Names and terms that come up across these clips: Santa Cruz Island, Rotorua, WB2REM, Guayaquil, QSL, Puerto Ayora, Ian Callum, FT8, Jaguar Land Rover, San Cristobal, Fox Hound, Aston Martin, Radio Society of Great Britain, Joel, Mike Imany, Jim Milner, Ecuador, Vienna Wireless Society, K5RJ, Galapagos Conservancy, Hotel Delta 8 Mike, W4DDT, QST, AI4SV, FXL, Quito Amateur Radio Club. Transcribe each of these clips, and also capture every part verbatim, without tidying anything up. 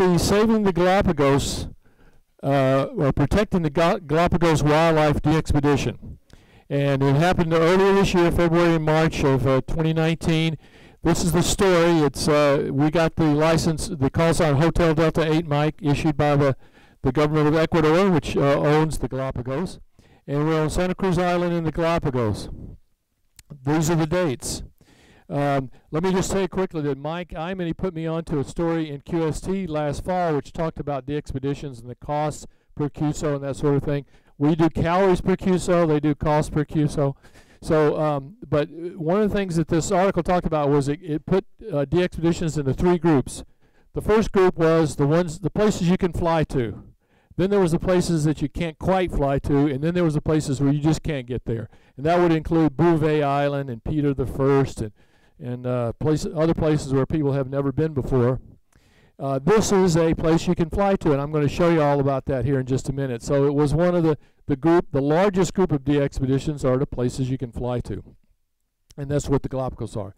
the Saving the Galapagos, uh, or Protecting the Gal Galapagos Wildlife DXpedition. And it happened earlier this year, February and March of uh, twenty nineteen. This is the story. It's uh, we got the license, the call sign Hotel Delta eight Mike, issued by the, the government of Ecuador, which uh, owns the Galapagos. And we're on Santa Cruz Island in the Galapagos. These are the dates. Um, let me just say quickly that Mike Imany put me onto a story in Q S T last fall, which talked about the expeditions and the costs per Q S O and that sort of thing. We do calories per Q S O, they do costs per Q S O. So, um, but one of the things that this article talked about was it, it put uh, DXpeditions into three groups. The first group was the ones, the places you can fly to. Then there was the places that you can't quite fly to, and then there was the places where you just can't get there. And that would include Bouvet Island and Peter the First, and and uh, place, other places where people have never been before. Uh, this is a place you can fly to, and I'm going to show you all about that here in just a minute. So it was one of the, the group, the largest group of DXpeditions are the places you can fly to. And that's what the Galapagos are.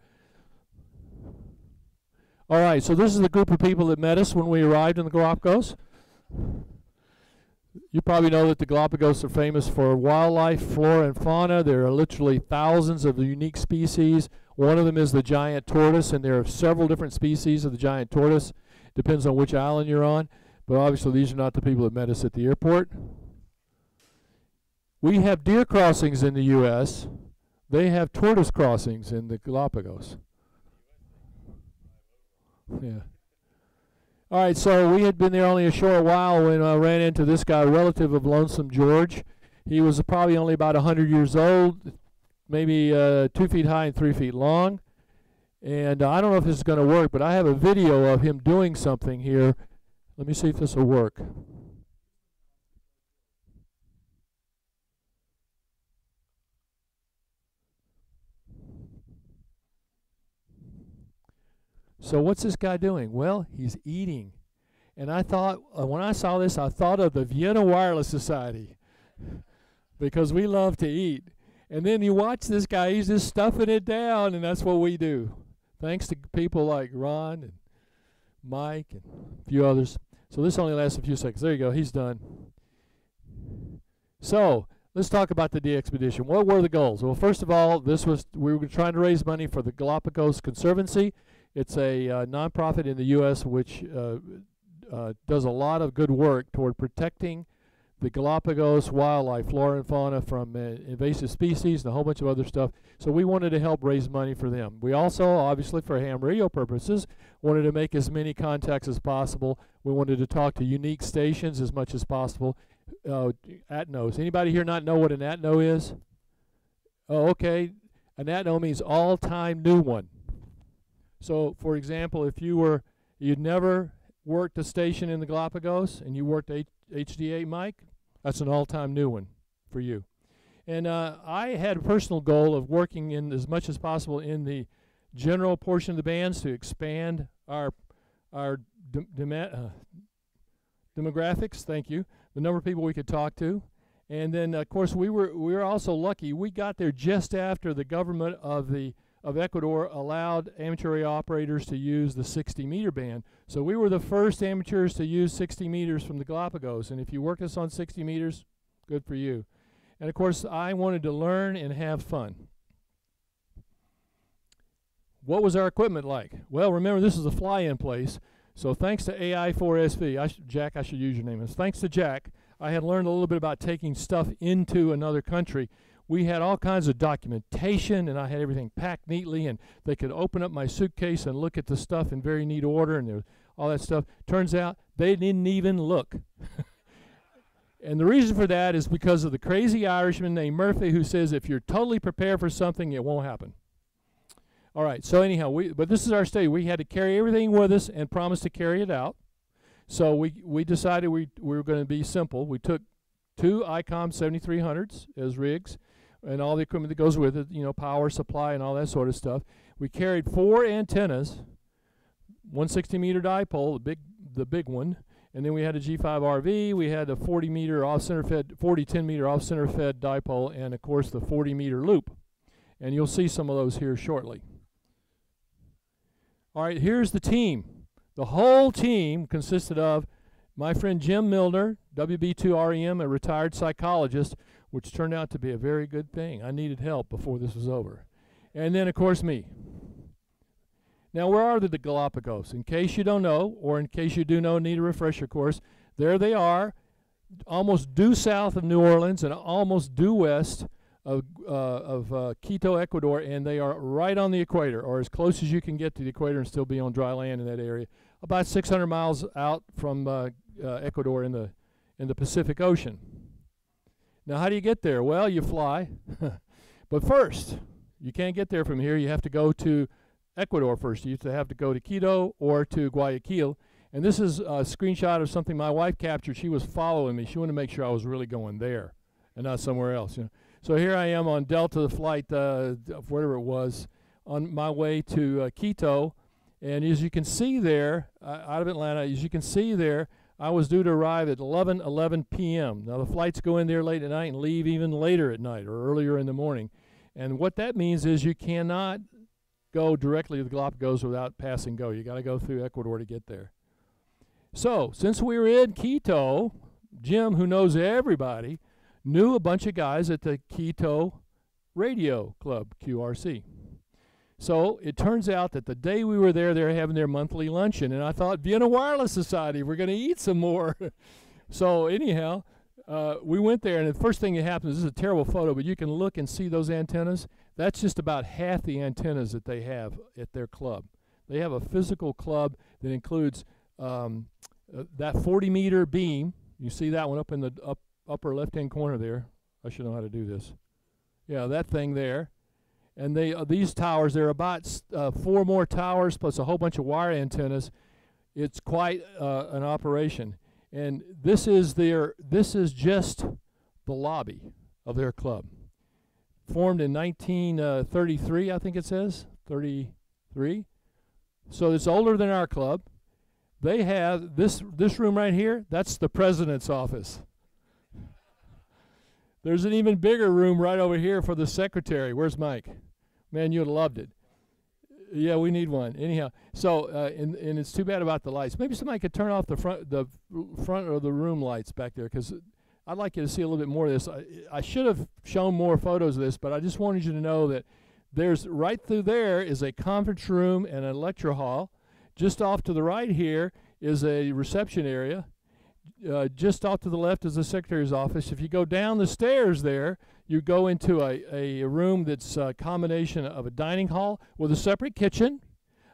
All right, so this is the group of people that met us when we arrived in the Galapagos. You probably know that the Galapagos are famous for wildlife, flora and fauna. There are literally thousands of unique species. One of them is the giant tortoise, and there are several different species of the giant tortoise. Depends on which island you're on, but obviously these are not the people that met us at the airport. We have deer crossings in the U S They have tortoise crossings in the Galapagos. Yeah. All right, so we had been there only a short while when I ran into this guy, a relative of Lonesome George. He was probably only about one hundred years old, maybe uh, two feet high and three feet long. And uh, I don't know if this is going to work, but I have a video of him doing something here. Let me see if this will work. So what's this guy doing? Well, he's eating. And I thought, uh, when I saw this, I thought of the Vienna Wireless Society because we love to eat. And then you watch this guy, he's just stuffing it down, and that's what we do. Thanks to people like Ron and Mike and a few others. So this only lasts a few seconds. There you go. He's done. So let's talk about the DXpedition. What were the goals? Well, first of all, this was we were trying to raise money for the Galapagos Conservancy. It's a uh, nonprofit in the U S which uh, uh, does a lot of good work toward protecting the Galapagos wildlife, flora and fauna from uh, invasive species and a whole bunch of other stuff. So we wanted to help raise money for them. We also, obviously for ham radio purposes, wanted to make as many contacts as possible. We wanted to talk to unique stations as much as possible. Uh, A T N Os. Anybody here not know what an A T N O is? Oh, okay. An A T N O means all-time new one. So, for example, if you were, you'd never worked a station in the Galapagos and you worked H D eight Mike, that's an all-time new one for you. And uh, I had a personal goal of working in as much as possible in the general portion of the bands to expand our our dem dem uh, demographics. Thank you. The number of people we could talk to, and then of course we were we were also lucky. We got there just after the government of the of Ecuador allowed amateur radio operators to use the sixty meter band. So we were the first amateurs to use sixty meters from the Galapagos, and if you worked us on sixty meters, good for you. And of course, I wanted to learn and have fun. What was our equipment like? Well, remember, this is a fly-in place, so thanks to A I four S V, I Jack, I should use your name, thanks to Jack, I had learned a little bit about taking stuff into another country. We had all kinds of documentation, and I had everything packed neatly, and they could open up my suitcase and look at the stuff in very neat order, and there was all that stuff. Turns out they didn't even look. And the reason for that is because of the crazy Irishman named Murphy who says if you're totally prepared for something, it won't happen. All right, so anyhow, we, but this is our state. We had to carry everything with us and promise to carry it out. So we, we decided we, we were going to be simple. We took two ICOM seventy-three hundreds as rigs, and all the equipment that goes with it, you know, power supply and all that sort of stuff. We carried four antennas, one sixty meter dipole, the big, the big one, and then we had a G five R V, we had a forty meter off-center fed, forty ten meter off-center fed dipole, and of course the forty meter loop. And you'll see some of those here shortly. All right, here's the team. The whole team consisted of my friend Jim Milner, W B two R E M, a retired psychologist, which turned out to be a very good thing. I needed help before this was over. And then, of course, me. Now, where are the, the Galapagos? In case you don't know, or in case you do know, need a refresher course, there they are, almost due south of New Orleans and almost due west of, uh, of uh, Quito, Ecuador, and they are right on the equator, or as close as you can get to the equator and still be on dry land in that area, about six hundred miles out from uh, uh, Ecuador in the, in the Pacific Ocean. Now, how do you get there? Well, you fly. But first, you can't get there from here. You have to go to Ecuador first. You used to have to go to Quito or to Guayaquil. And this is a screenshot of something my wife captured. She was following me. She wanted to make sure I was really going there and not somewhere else. You know? So here I am on Delta flight, uh, whatever it was, on my way to uh, Quito. And as you can see there, uh, out of Atlanta, as you can see there, I was due to arrive at eleven eleven p m Now, the flights go in there late at night and leave even later at night or earlier in the morning. And what that means is you cannot go directly to the Galapagos without pass and go. You got to go through Ecuador to get there. So since we were in Quito, Jim, who knows everybody, knew a bunch of guys at the Quito Radio Club, Q R C. So it turns out that the day we were there, they were having their monthly luncheon, and I thought, Vienna Wireless Society, we're going to eat some more. So anyhow, uh, we went there, and the first thing that happens, this is a terrible photo, but you can look and see those antennas. That's just about half the antennas that they have at their club. They have a physical club that includes um, uh, that forty meter beam. You see that one up in the up, upper left-hand corner there. I should know how to do this. Yeah, that thing there. And they uh, these towers, there are about uh, four more towers plus a whole bunch of wire antennas. It's quite uh, an operation. And this is their this is just the lobby of their club, formed in nineteen thirty-three, I think it says thirty-three. So it's older than our club. They have this this room right here. That's the president's office. There's an even bigger room right over here for the secretary. Where's Mike? Man, you would have loved it. Yeah, we need one. Anyhow, so uh, and and it's too bad about the lights. Maybe somebody could turn off the front the front or the room lights back there, because I'd like you to see a little bit more of this. I, I should have shown more photos of this, but I just wanted you to know that there's right through there is a conference room and a lecture hall. Just off to the right here is a reception area. Uh, just off to the left is the secretary's office. If you go down the stairs there, you go into a, a room that's a combination of a dining hall with a separate kitchen,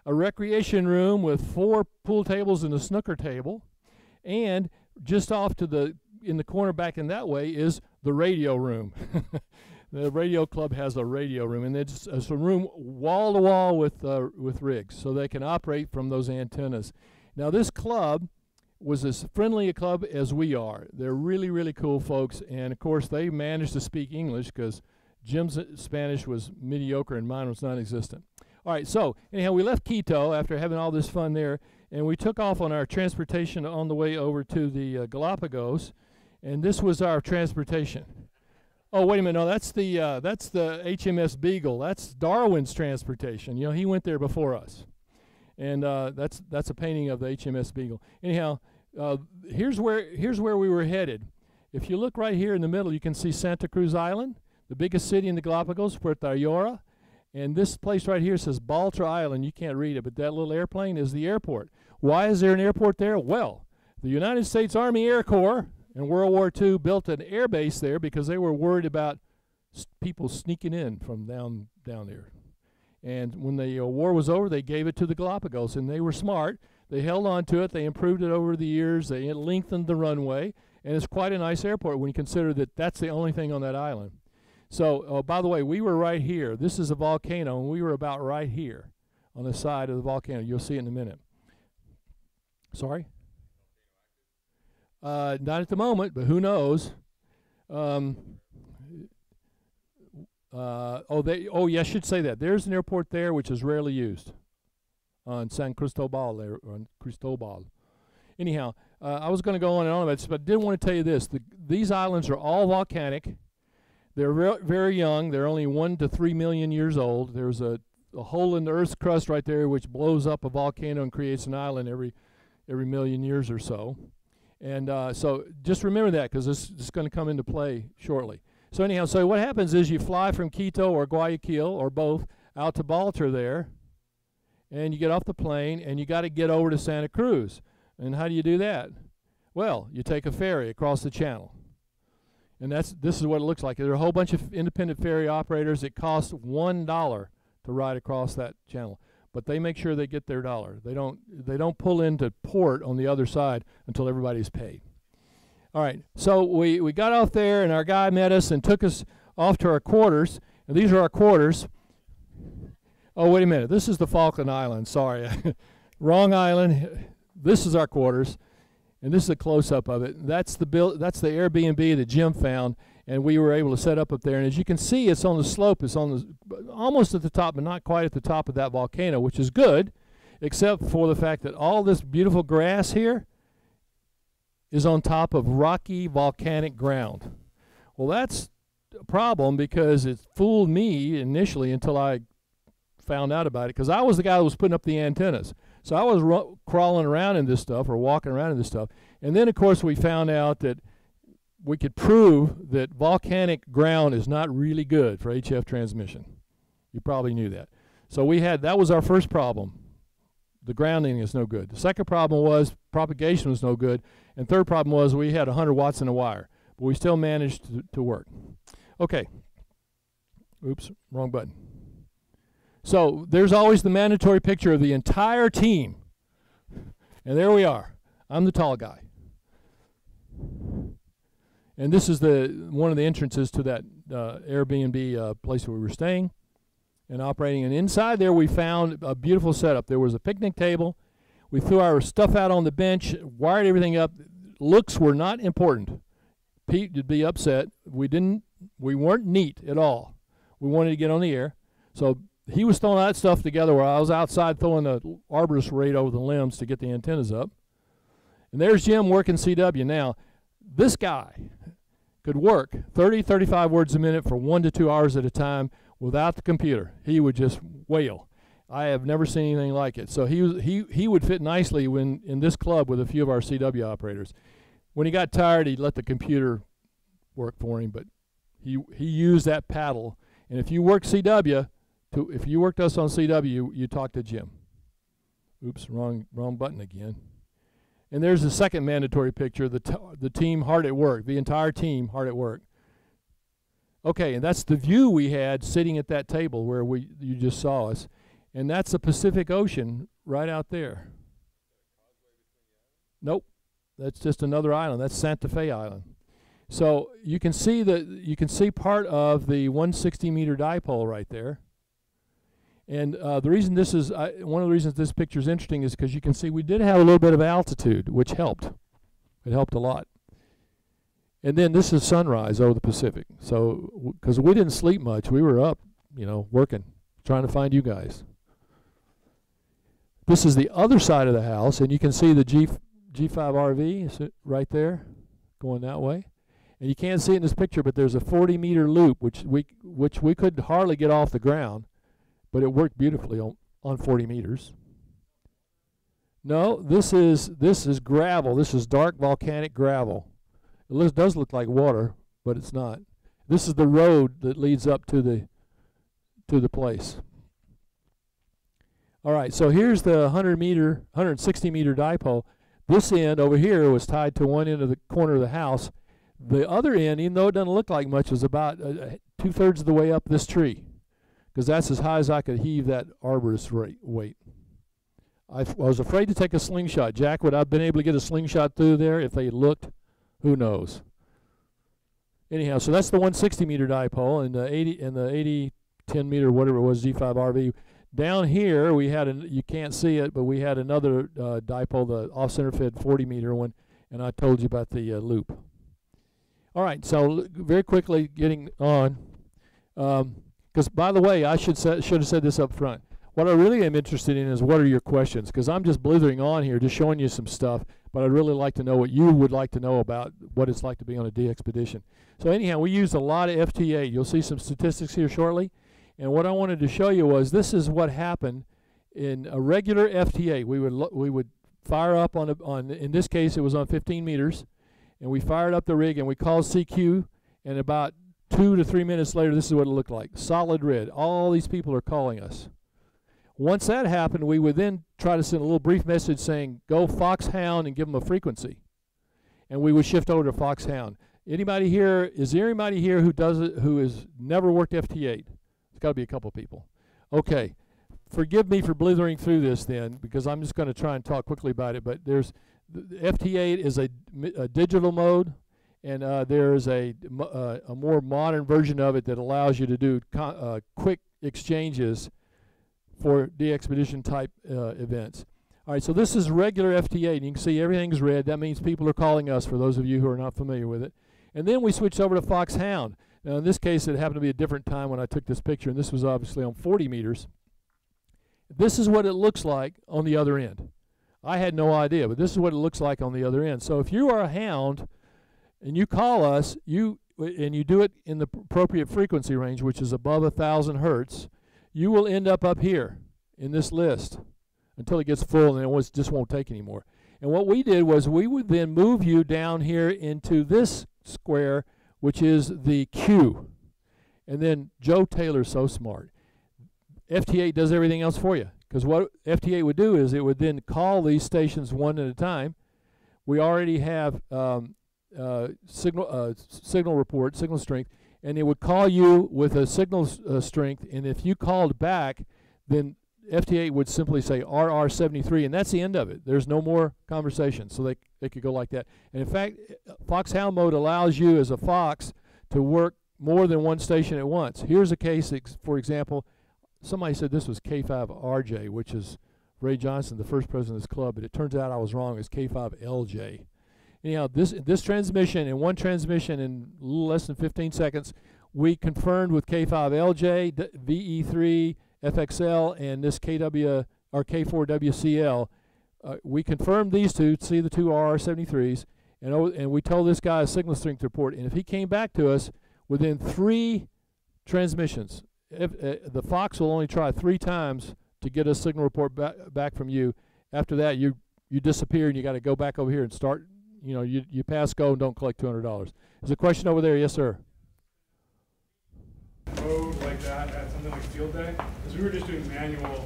a recreation room with four pool tables and a snooker table, and just off to the, in the corner back in that way is the radio room. The radio club has a radio room, and it's, it's a room wall to wall with, uh, with rigs, so they can operate from those antennas. Now this club was as friendly a club as we are. They're really, really cool folks, and of course they managed to speak English because Jim's Spanish was mediocre and mine was non-existent. All right, so anyhow, we left Quito after having all this fun there, and we took off on our transportation on the way over to the uh, Galapagos, and this was our transportation. Oh, wait a minute, no, that's the, uh, that's the H M S Beagle. That's Darwin's transportation. You know, he went there before us. And uh, that's that's a painting of the H M S Beagle. Anyhow, uh, here's where here's where we were headed. If you look right here in the middle, you can see Santa Cruz Island, the biggest city in the Galapagos, Puerto Ayora, and this place right here says Baltra Island. You can't read it, but that little airplane is the airport. Why is there an airport there? Well, the United States Army Air Corps in World War Two built an air base there because they were worried about s people sneaking in from down down there. And when the uh, war was over, they gave it to the Galapagos, and they were smart. They held on to it. They improved it over the years. They lengthened the runway, and it's quite a nice airport when you consider that that's the only thing on that island. So, uh, by the way, we were right here. This is a volcano, and we were about right here on the side of the volcano. You'll see it in a minute. Sorry? Uh, not at the moment, but who knows? Um, Uh, oh, they, oh, yeah, I should say that. There's an airport there which is rarely used on San Cristobal. There, on Cristobal. Anyhow, uh, I was going to go on and on about this, but I did want to tell you this. The, these islands are all volcanic. They're very young. They're only one to three million years old. There's a a hole in the Earth's crust right there, which blows up a volcano and creates an island every every million years or so. And uh, so just remember that, because this, this is going to come into play shortly. So anyhow, so what happens is you fly from Quito or Guayaquil or both out to Baltra there, and you get off the plane, and you got to get over to Santa Cruz. And how do you do that? Well, you take a ferry across the channel. And that's, this is what it looks like. There are a whole bunch of independent ferry operators. It costs one dollar to ride across that channel. But they make sure they get their dollar. They don't, they don't pull into port on the other side until everybody's paid. All right, so we, we got off there, and our guy met us and took us off to our quarters. And these are our quarters. Oh, wait a minute. This is the Falkland Islands. Sorry. Wrong island. This is our quarters. And this is a close-up of it. That's the build, that's the Airbnb that Jim found, and we were able to set up up there. And as you can see, it's on the slope. It's on the, almost at the top, but not quite at the top of that volcano, which is good, except for the fact that all this beautiful grass here is on top of rocky volcanic ground. Well, that's a problem, because it fooled me initially until I found out about it, because I was the guy that was putting up the antennas. So I was r crawling around in this stuff, or walking around in this stuff. And then, of course, we found out that we could prove that volcanic ground is not really good for H F transmission. You probably knew that. So we had, that was our first problem. The grounding is no good. The second problem was propagation was no good. And third problem was we had one hundred watts in the wire. But we still managed to, to work. Okay. Oops, wrong button. So there's always the mandatory picture of the entire team. And there we are. I'm the tall guy. And this is the one of the entrances to that uh, Airbnb uh, place where we were staying and operating. And inside there we found a beautiful setup. There was a picnic table. We threw our stuff out on the bench, wired everything up. Looks were not important. Pete would be upset. We didn't, we weren't neat at all. We wanted to get on the air. So he was throwing that stuff together while I was outside throwing the arborist rake over the limbs to get the antennas up. And there's Jim working C W. Now, this guy could work thirty, thirty-five words a minute for one to two hours at a time without the computer. He would just wail. I have never seen anything like it. So he, was, he, he would fit nicely when, in this club with a few of our C W operators. When he got tired, he'd let the computer work for him, but he, he used that paddle. And if you work C W, To, if you worked us on C W, you, you talked to Jim. Oops, wrong wrong button again. And there's the second mandatory picture, the, t the team hard at work, the entire team hard at work. Okay, and that's the view we had sitting at that table where we you just saw us. And that's the Pacific Ocean right out there. Nope, that's just another island. That's Santa Fe Island. So you can see the, you can see part of the one hundred sixty meter dipole right there. And uh, the reason this is, uh, one of the reasons this picture is interesting is because you can see we did have a little bit of altitude, which helped. It helped a lot. And then this is sunrise over the Pacific. So, because we didn't sleep much. We were up, you know, working, trying to find you guys. This is the other side of the house, and you can see the G five R V right there going that way. And you can't see it in this picture, but there's a forty meter loop, which we, which we could hardly get off the ground. But it worked beautifully on, on forty meters. No, this is, this is gravel. This is dark volcanic gravel. It lo- does look like water, but it's not. This is the road that leads up to the, to the place. All right, so here's the one hundred meter, one hundred sixty meter dipole. This end over here was tied to one end of the corner of the house. The other end, even though it doesn't look like much, is about uh, two-thirds of the way up this tree. Because that's as high as I could heave that arborist weight. I, f I was afraid to take a slingshot. Jack, would I have been able to get a slingshot through there if they looked? Who knows? Anyhow, so that's the one hundred sixty meter dipole and the eighty, and the eighty, ten meter, whatever it was, G five R V. Down here, we had, an, you can't see it, but we had another uh, dipole, the off-center fed forty meter one, and I told you about the uh, loop. All right, so very quickly getting on. Um, Because, by the way, I should, sa should have said this up front. What I really am interested in is what are your questions? Because I'm just blithering on here, just showing you some stuff. But I'd really like to know what you would like to know about what it's like to be on a D expedition. So anyhow, we used a lot of F T eight. You'll see some statistics here shortly. And what I wanted to show you was this is what happened in a regular F T eight. We would we would fire up on a, on in this case it was on fifteen meters, and we fired up the rig and we called C Q, and about two to three minutes later this is what it looked like. Solid red. All these people are calling us. Once that happened, we would then try to send a little brief message saying go Fox Hound and give them a frequency, and we would shift over to Fox Hound. Anybody here, is there anybody here who does it, who has never worked F T eight? There's got to be a couple people. Okay, forgive me for blithering through this then, because I'm just going to try and talk quickly about it. But there's the F T eight is a, a digital mode, and uh, there's a, uh, a more modern version of it that allows you to do con uh, quick exchanges for de-expedition type uh, events. All right, so this is regular F T eight, and you can see everything's red. That means people are calling us, for those of you who are not familiar with it. And then we switched over to Fox Hound. Now, in this case, it happened to be a different time when I took this picture, and this was obviously on forty meters. This is what it looks like on the other end. I had no idea, but this is what it looks like on the other end. So if you are a hound and you call us, you and you do it in the appropriate frequency range, which is above one thousand hertz, you will end up up here in this list until it gets full, and it just won't take anymore. And what we did was we would then move you down here into this square, which is the Q. And then Joe Taylor's so smart. F T eight does everything else for you, because what F T eight would do is it would then call these stations one at a time. We already have um, uh, signal uh, signal report, signal strength, and it would call you with a signal uh, strength, and if you called back, then F T eight would simply say R R seventy-three, and that's the end of it. There's no more conversation, so they, they could go like that. And in fact, Fox Hound mode allows you as a fox to work more than one station at once. Here's a case, ex for example, somebody said this was K five R J, which is Ray Johnson, the first president of this club, but it turns out I was wrong. It's K five L J. Anyhow, this, this transmission, in one transmission in a little less than fifteen seconds, we confirmed with K five L J, D V E three, F X L, and this K W or K four W C L. Uh, we confirmed these two, see the two R R seventy-threes, and, and we told this guy a signal strength report. And if he came back to us within three transmissions, if, uh, the Fox will only try three times to get a signal report ba back from you. After that, you you disappear, and you got to go back over here and start. You know, you you pass go and don't collect two hundred dollars. There's a question over there, yes, sir. Mode like that at something like field day, because we were just doing manual,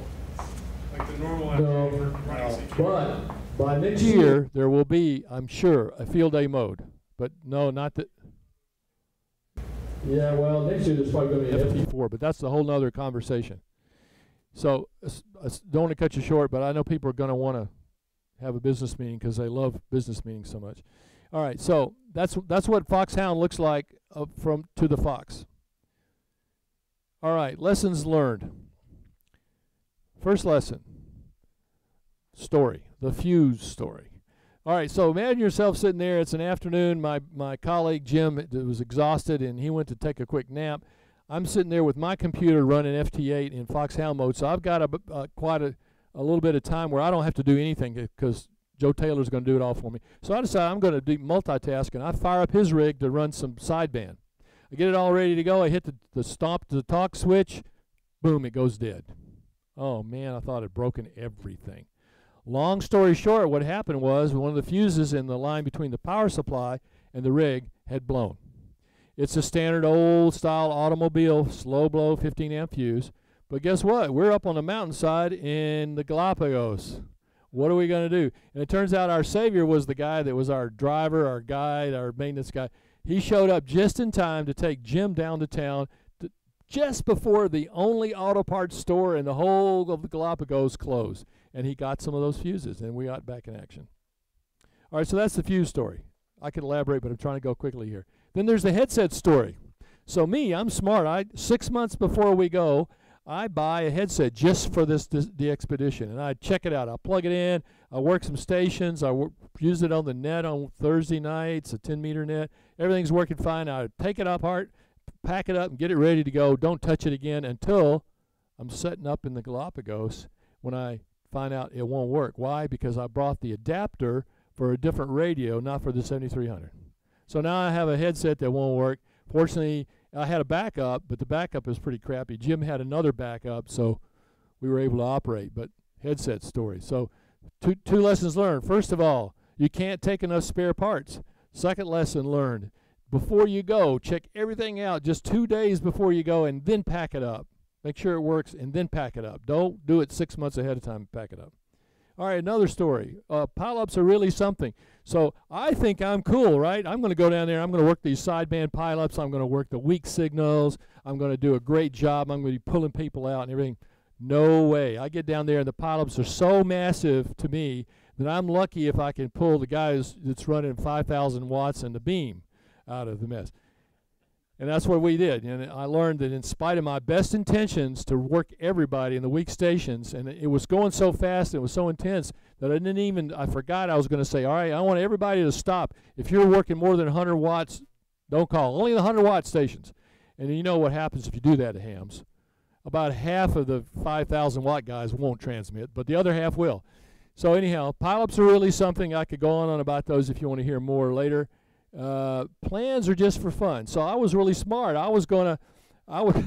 like the normal. No, no. But by next year there will be, I'm sure, a field day mode. But no, not that. Yeah, well, next year there's probably going to be F T four, but that's a whole nother conversation. So I uh, uh, don't want to cut you short, but I know people are going to want to have a business meeting because they love business meetings so much. All right, so that's that's what Fox Hound looks like uh, from to the Fox. All right, lessons learned. First lesson, story, the fuse story. All right, so imagine yourself sitting there. It's an afternoon. My, my colleague, Jim, it, it was exhausted, and he went to take a quick nap. I'm sitting there with my computer running F T eight in Fox Hound mode, so I've got a, uh, quite a, a little bit of time where I don't have to do anything because Joe Taylor's going to do it all for me. So I decide I'm going to do multitask, and I fire up his rig to run some sideband. I get it all ready to go. I hit the, the stop to the talk switch. Boom, it goes dead. Oh, man, I thought I'd broken everything. Long story short, what happened was one of the fuses in the line between the power supply and the rig had blown. It's a standard old-style automobile slow-blow fifteen amp fuse, but guess what? We're up on the mountainside in the Galapagos. What are we going to do? And it turns out our savior was the guy that was our driver, our guide, our maintenance guy. He showed up just in time to take Jim down to town to just before the only auto parts store in the whole of the Galapagos closed. And he got some of those fuses, and we got back in action. All right, so that's the fuse story. I could elaborate, but I'm trying to go quickly here. Then there's the headset story. So me, I'm smart. I six months before we go, I buy a headset just for this the expedition, and I check it out. I plug it in. I work some stations. I use it on the net on Thursday nights, a ten meter net. Everything's working fine. I take it apart, pack it up, and get it ready to go. Don't touch it again until I'm setting up in the Galapagos when I find out it won't work. Why? Because I brought the adapter for a different radio, not for the seventy-three hundred. So now I have a headset that won't work. Fortunately, I had a backup, but the backup was pretty crappy. Jim had another backup, so we were able to operate, but headset story. So two, two lessons learned. First of all, you can't take enough spare parts. Second lesson learned, before you go, check everything out just two days before you go and then pack it up. Make sure it works and then pack it up. Don't do it six months ahead of time and pack it up. All right, another story. Uh, pile-ups are really something. So I think I'm cool, right? I'm going to go down there. I'm going to work these sideband pile-ups. I'm going to work the weak signals. I'm going to do a great job. I'm going to be pulling people out and everything. No way. I get down there, and the pile-ups are so massive to me that I'm lucky if I can pull the guy who's, that's running five thousand watts in the beam out of the mess. And that's what we did. And I learned that in spite of my best intentions to work everybody in the weak stations, and it was going so fast, it was so intense that I didn't even, I forgot I was going to say, all right, I want everybody to stop. If you're working more than one hundred watts, don't call. Only the one hundred watt stations. And you know what happens if you do that to hams. About half of the five thousand watt guys won't transmit, but the other half will. So anyhow, pile-ups are really something. I could go on and on about those if you want to hear more later. Uh, plans are just for fun. So I was really smart. I was gonna, I was,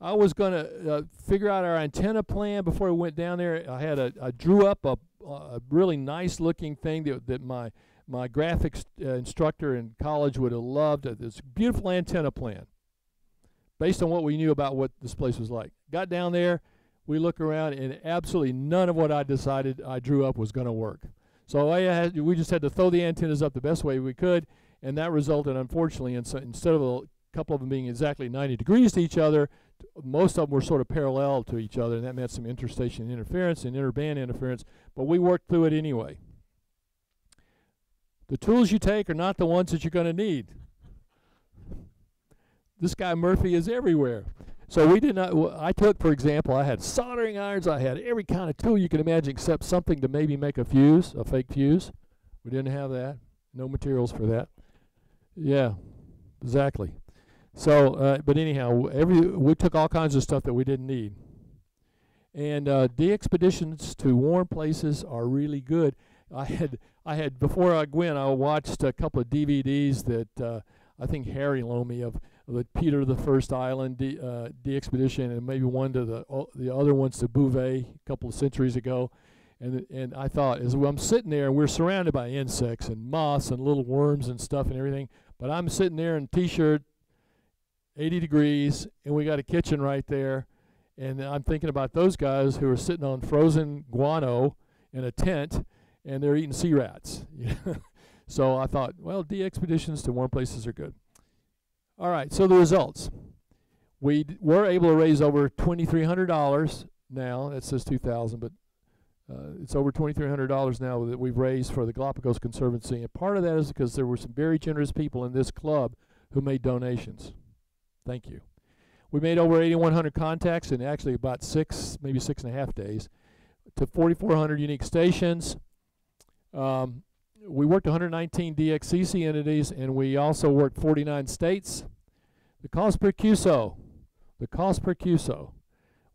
I was gonna uh, figure out our antenna plan before we went down there. I had a, I drew up a, a really nice-looking thing that that my my graphics uh, instructor in college would have loved. Uh, this beautiful antenna plan, based on what we knew about what this place was like. Got down there, we look around, and absolutely none of what I decided I drew up was going to work. So I had, we just had to throw the antennas up the best way we could. And that resulted, unfortunately, in so instead of a couple of them being exactly ninety degrees to each other, t most of them were sort of parallel to each other, and that meant some interstation interference and interband interference, but we worked through it anyway. The tools you take are not the ones that you're going to need. This guy Murphy is everywhere. So we did not, w I took, for example, I had soldering irons, I had every kind of tool you can imagine except something to maybe make a fuse, a fake fuse. We didn't have that, no materials for that. Yeah, exactly. So, uh, but anyhow, every we took all kinds of stuff that we didn't need. And uh, the expeditions to warm places are really good. I had, I had before I went, I watched a couple of D V Ds that uh, I think Harry loaned me of, of the Peter the First Island D, uh, D expedition, and maybe one to the uh, the other ones to Bouvet a couple of centuries ago. And, and I thought, as well, I'm sitting there, and we're surrounded by insects and moths and little worms and stuff and everything, but I'm sitting there in T-shirt, eighty degrees, and we got a kitchen right there, and I'm thinking about those guys who are sitting on frozen guano in a tent, and they're eating sea rats. So I thought, well, D expeditions to warm places are good. All right, so the results. We d were able to raise over twenty-three hundred dollars now. That says two thousand, but Uh, it's over twenty-three hundred dollars now that we've raised for the Galapagos Conservancy, and part of that is because there were some very generous people in this club who made donations. Thank you. We made over eighty-one hundred contacts in actually about six, maybe six and a half days, to forty-four hundred unique stations. Um, we worked one hundred nineteen D X C C entities, and we also worked forty-nine states. The cost per Q S O, the cost per Q S O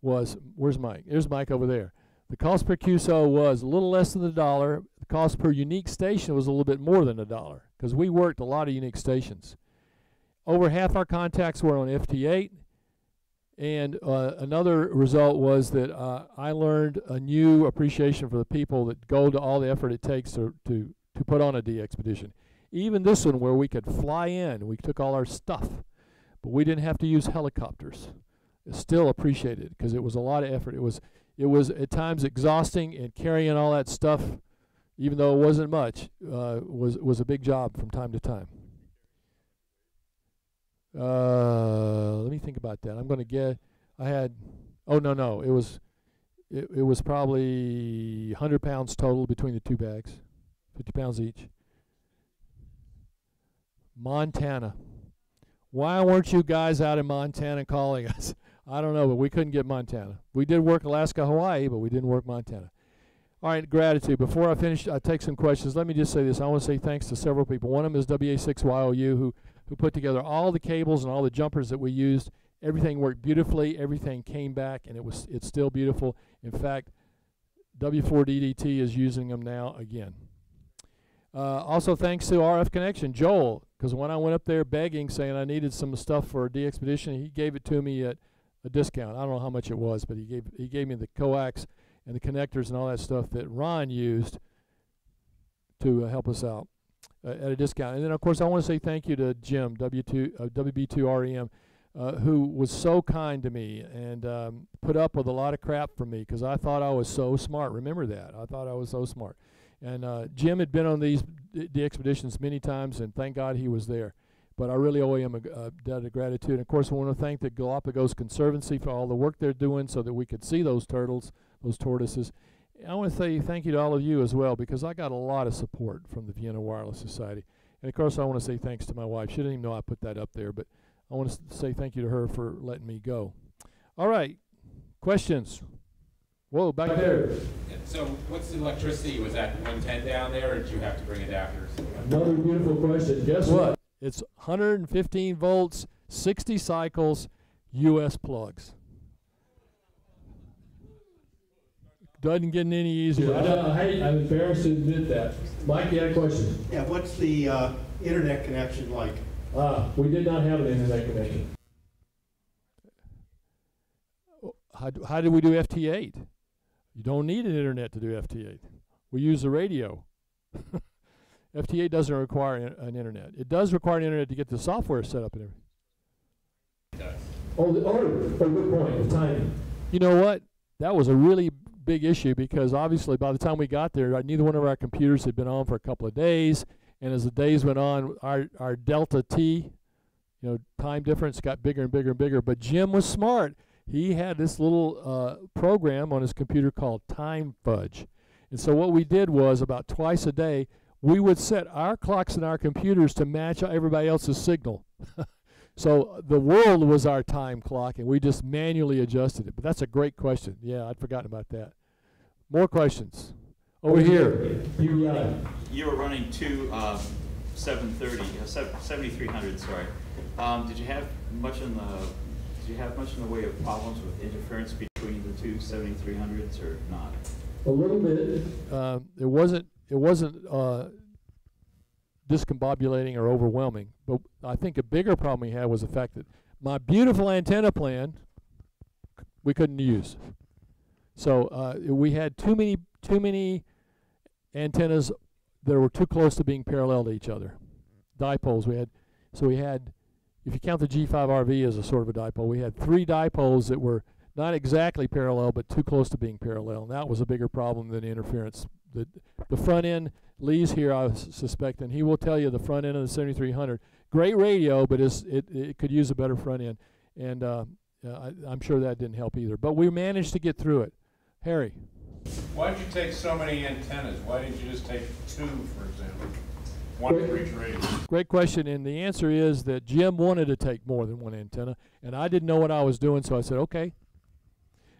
was, where's Mike? There's Mike over there. The cost per Q S O was a little less than a dollar. The cost per unique station was a little bit more than a dollar because we worked a lot of unique stations. Over half our contacts were on F T eight. And uh, another result was that uh, I learned a new appreciation for the people that go to all the effort it takes to, to, to put on a D expedition. Even this one where we could fly in, we took all our stuff, but we didn't have to use helicopters. It's still appreciated because it was a lot of effort. It was It was at times exhausting, and carrying all that stuff, even though it wasn't much, uh, was was a big job from time to time. Uh, let me think about that. I'm going to get. I had. Oh no no. It was. It it was probably one hundred pounds total between the two bags, fifty pounds each. Montana. Why weren't you guys out in Montana calling us? I don't know, but we couldn't get Montana. We did work Alaska, Hawaii, but we didn't work Montana. All right, gratitude. Before I finish, I take some questions. Let me just say this. I want to say thanks to several people. One of them is W A six Y O U, who, who put together all the cables and all the jumpers that we used. Everything worked beautifully. Everything came back, and it was it's still beautiful. In fact, W four D D T is using them now again. Uh, also, thanks to R F Connection, Joel, because when I went up there begging, saying I needed some stuff for a DXpedition, he gave it to me at a discount. I don't know how much it was, but he gave he gave me the coax and the connectors and all that stuff that Ron used to uh, help us out uh, at a discount. And then, of course, I want to say thank you to Jim, W B two R E M, uh, who was so kind to me and um, put up with a lot of crap from me because I thought I was so smart. Remember that. I thought I was so smart. And uh, Jim had been on these the expeditions many times, and thank God he was there. But I really owe him a uh, debt of gratitude. And, of course, I want to thank the Galapagos Conservancy for all the work they're doing so that we could see those turtles, those tortoises. And I want to say thank you to all of you as well because I got a lot of support from the Vienna Wireless Society. And, of course, I want to say thanks to my wife. She didn't even know I put that up there, but I want to say thank you to her for letting me go. All right, questions? Whoa, back oh, there. So what's the electricity? Was that one ten down there, or did you have to bring adapters? Another beautiful question. Guess what? It's one hundred fifteen volts, sixty cycles, U S plugs. Doesn't get any easier. Yeah, I know, I hate, I'm embarrassed to admit that. Mike, you had a question? Yeah, what's the uh, internet connection like? Uh, we did not have an internet connection. How, do, how did we do F T eight? You don't need an internet to do F T eight. We use the radio. F T eight doesn't require in, an internet. It does require an internet to get the software set up and everything. It does. Oh, the order. Oh, good point. The timing. You know what? That was a really big issue because obviously by the time we got there, neither one of our computers had been on for a couple of days. And as the days went on, our, our Delta T, you know, time difference got bigger and bigger and bigger. But Jim was smart. He had this little uh, program on his computer called Time Fudge. And so what we did was about twice a day, we would set our clocks in our computers to match everybody else's signal. So the world was our time clock, and we just manually adjusted it. But that's a great question. Yeah, I'd forgotten about that. More questions. Over here. You, uh, you were running two uh, seven thirty, uh, seven, seventy-three hundred, sorry. Um, did you have much in the... Do you have much in the way of problems with interference between the two seventy-three hundreds or not? A little bit. Uh, it wasn't, it wasn't uh, discombobulating or overwhelming, but I think a bigger problem we had was the fact that my beautiful antenna plan we couldn't use. So uh, we had too many too many antennas that were too close to being parallel to each other. Dipoles we had, so we had. If you count the G five R V as a sort of a dipole, we had three dipoles that were not exactly parallel, but too close to being parallel. And that was a bigger problem than interference. The, the front end, Lee's here, I suspect, and he will tell you the front end of the seventy-three hundred. Great radio, but it's, it, it could use a better front end. And uh, I, I'm sure that didn't help either. But we managed to get through it. Harry. Why did you take so many antennas? Why didn't you just take two, for example? One for each radio. Great question, and the answer is that Jim wanted to take more than one antenna, and I didn't know what I was doing, so I said, okay.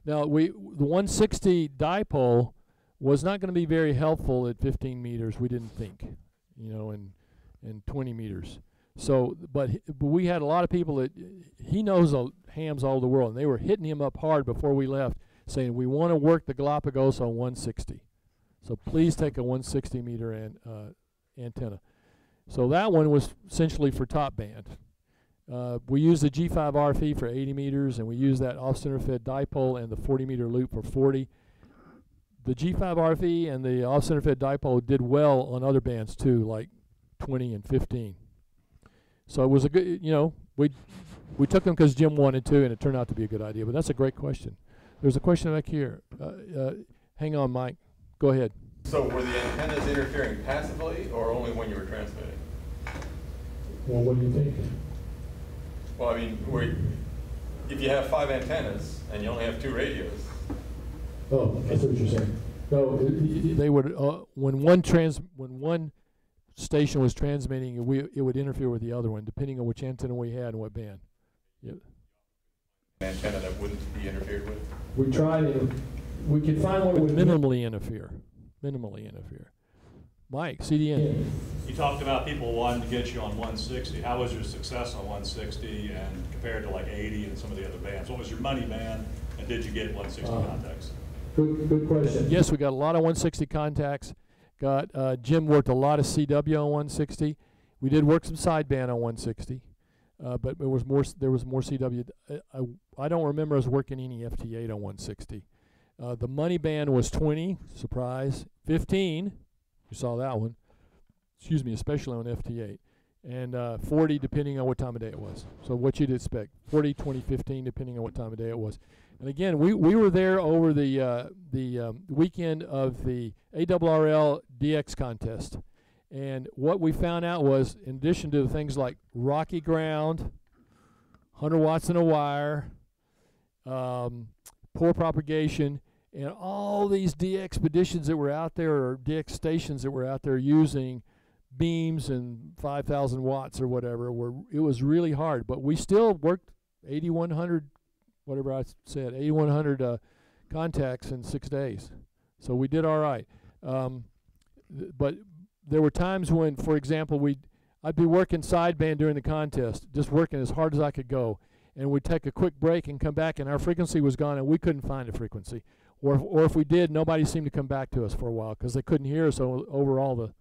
Now, we the one sixty dipole was not going to be very helpful at fifteen meters, we didn't think, you know, and, and twenty meters. So, but, but we had a lot of people that, he knows uh, hams all over the world, and they were hitting him up hard before we left, saying, we want to work the Galapagos on one sixty. So please take a one sixty meter and uh, antenna. So that one was essentially for top band. Uh, we used the G five R V for eighty meters, and we used that off-center fed dipole and the forty meter loop for forty. The G five R V and the off-center fed dipole did well on other bands too, like twenty and fifteen. So it was a good, you know, we we took them because Jim wanted to, and it turned out to be a good idea. But that's a great question. There's a question back here. Uh, uh, hang on, Mike. Go ahead. So were the antennas interfering passively or only when you were transmitting? Well, what do you think? Well, I mean, were you, if you have five antennas and you only have two radios. Oh, that's what you're saying. No, they would uh, when one trans when one station was transmitting, we it would interfere with the other one, depending on which antenna we had and what band. Yeah. Antenna that wouldn't be interfered with. We tried it. We could find one that would minimally interfere. Minimally interfere. Mike, C D N. You talked about people wanting to get you on one sixty. How was your success on one sixty and compared to like eighty and some of the other bands? What was your money band, and did you get one sixty uh, contacts? Good, good question. Yes, we got a lot of one sixty contacts, Got uh, Jim worked a lot of C W on one sixty. We did work some sideband on one sixty, uh, but there was more. There was more C W. I, I, I don't remember us working any F T eight on one sixty. Uh, the money band was twenty. Surprise, fifteen. You saw that one. Excuse me, especially on F T eight, and uh, forty depending on what time of day it was. So what you'd expect, forty, twenty, fifteen, depending on what time of day it was. And again, we, we were there over the uh, the um, weekend of the A R R L D X contest. And what we found out was, in addition to things like rocky ground, one hundred watts in a wire, um, poor propagation, and all these DXpeditions that were out there, or D X stations that were out there using beams and five thousand watts or whatever, were, it was really hard. But we still worked eighty-one hundred, whatever I said, eighty-one hundred uh, contacts in six days. So we did all right. Um, th but there were times when, for example, we'd, I'd be working sideband during the contest, just working as hard as I could go. And we'd take a quick break and come back, and our frequency was gone, and we couldn't find a frequency. Or, or if we did, nobody seemed to come back to us for a while because they couldn't hear us over all the,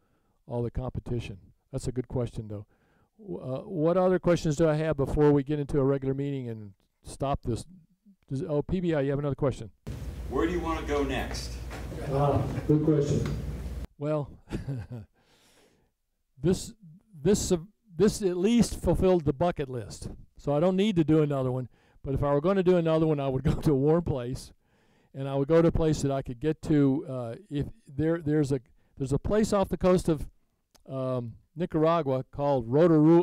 all the competition. That's a good question, though. Uh, what other questions do I have before we get into a regular meeting and stop this? Does, oh, P B I, you have another question. Where do you want to go next? Uh, good question. Well, this, this, uh, this at least fulfilled the bucket list. So I don't need to do another one. But if I were going to do another one, I would go to a warm place. And I would go to a place that I could get to. Uh, if there, there's a there's a place off the coast of um, Nicaragua called Rotorua.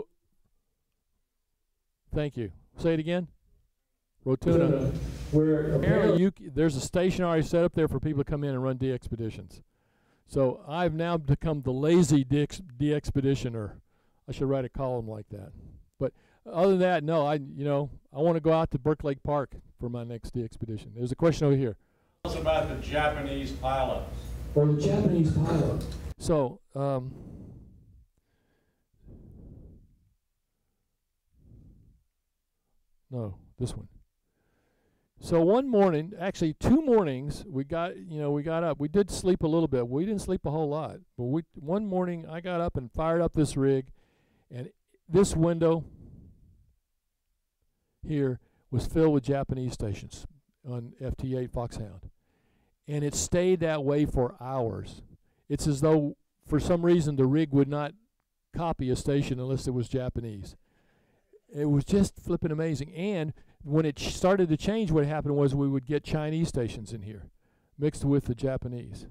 Thank you. Say it again. Rotuna. Where apparently you, there's a station already set up there for people to come in and run DXpeditions. So I've now become the lazy DXpeditioner. I should write a column like that. But other than that, no. I you know I want to go out to Burklake Park for my next expedition. There's a question over here. Tell us about the Japanese pilot. Or the Japanese pilot. So, um, no, this one. So one morning, actually two mornings, we got you know we got up. We did sleep a little bit. We didn't sleep a whole lot. But we one morning I got up and fired up this rig, and this window here was filled with Japanese stations on F T eight Fox Hound. And it stayed that way for hours. It's as though, for some reason, the rig would not copy a station unless it was Japanese. It was just flipping amazing. And when it started to change, what happened was we would get Chinese stations in here mixed with the Japanese.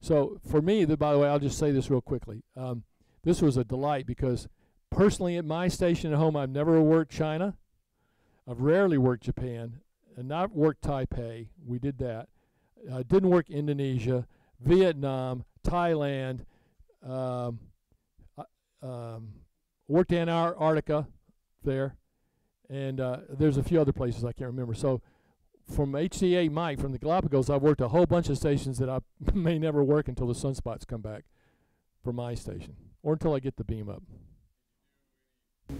So for me, the, by the way, I'll just say this real quickly. Um, this was a delight because personally at my station at home, I've never worked China. I've rarely worked Japan, and not worked Taipei. We did that. Uh, didn't work Indonesia, Vietnam, Thailand. Um, um, worked Antarctica there, and uh, there's a few other places I can't remember. So, from H D eight Mike from the Galapagos, I've worked a whole bunch of stations that I may never work until the sunspots come back for my station, or until I get the beam up.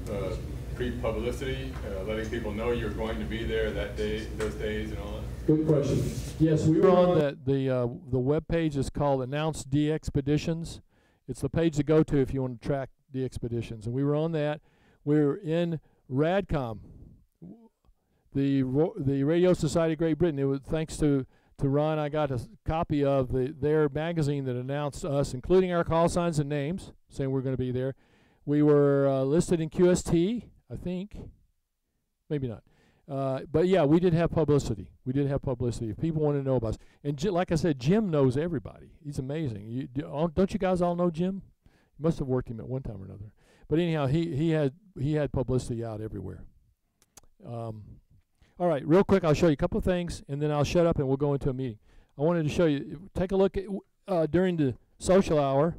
Uh, pre-publicity, uh, letting people know you're going to be there that day, those days, and all that. Good question. Yes, we were on that. The uh, the web page is called Announced DXpeditions. It's the page to go to if you want to track DXpeditions. And we were on that. We were in RADCOM, the Ro the Radio Society of Great Britain. It was thanks to to Ron, I got a copy of the their magazine that announced us, including our call signs and names, saying we're going to be there. We were uh, listed in Q S T, I think, maybe not. Uh, but yeah, we did have publicity. We did have publicity. If people want to know about us, and J like I said, Jim knows everybody. He's amazing. You, do, all, don't you guys all know Jim? You must have worked him at one time or another. But anyhow, he he had he had publicity out everywhere. Um, all right, real quick, I'll show you a couple of things, and then I'll shut up and we'll go into a meeting. I wanted to show you. Take a look at uh, during the social hour.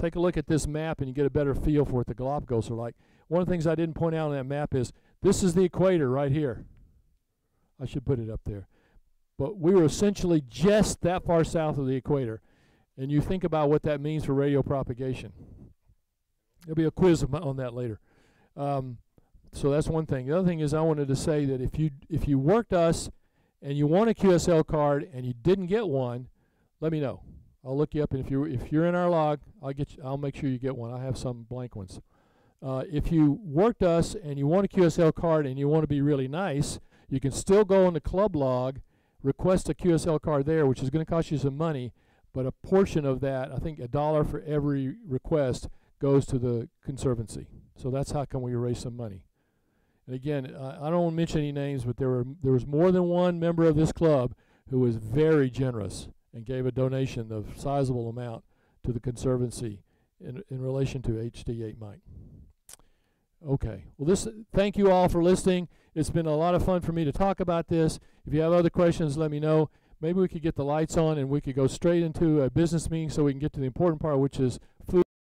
Take a look at this map and you get a better feel for what the Galapagos are like. One of the things I didn't point out on that map is this is the equator right here. I should put it up there. But we were essentially just that far south of the equator. And you think about what that means for radio propagation. There'll be a quiz on that later. Um, so that's one thing. The other thing is I wanted to say that if you, if you worked us and you want a Q S L card and you didn't get one, let me know. I'll look you up, and if you if you're in our log, I'll get you, I'll make sure you get one. I have some blank ones. Uh, if you worked us and you want a Q S L card and you want to be really nice, you can still go in the club log, request a Q S L card there, which is going to cost you some money, but a portion of that, I think a dollar for every request, goes to the Conservancy. So that's how can we raise some money. And again, I, I don't want to mention any names, but there were there was more than one member of this club who was very generous and gave a donation of sizable amount to the Conservancy in in relation to H D eight Mike. Okay. Well, this. Thank you all for listening. It's been a lot of fun for me to talk about this. If you have other questions, let me know. Maybe we could get the lights on and we could go straight into a business meeting so we can get to the important part, which is food.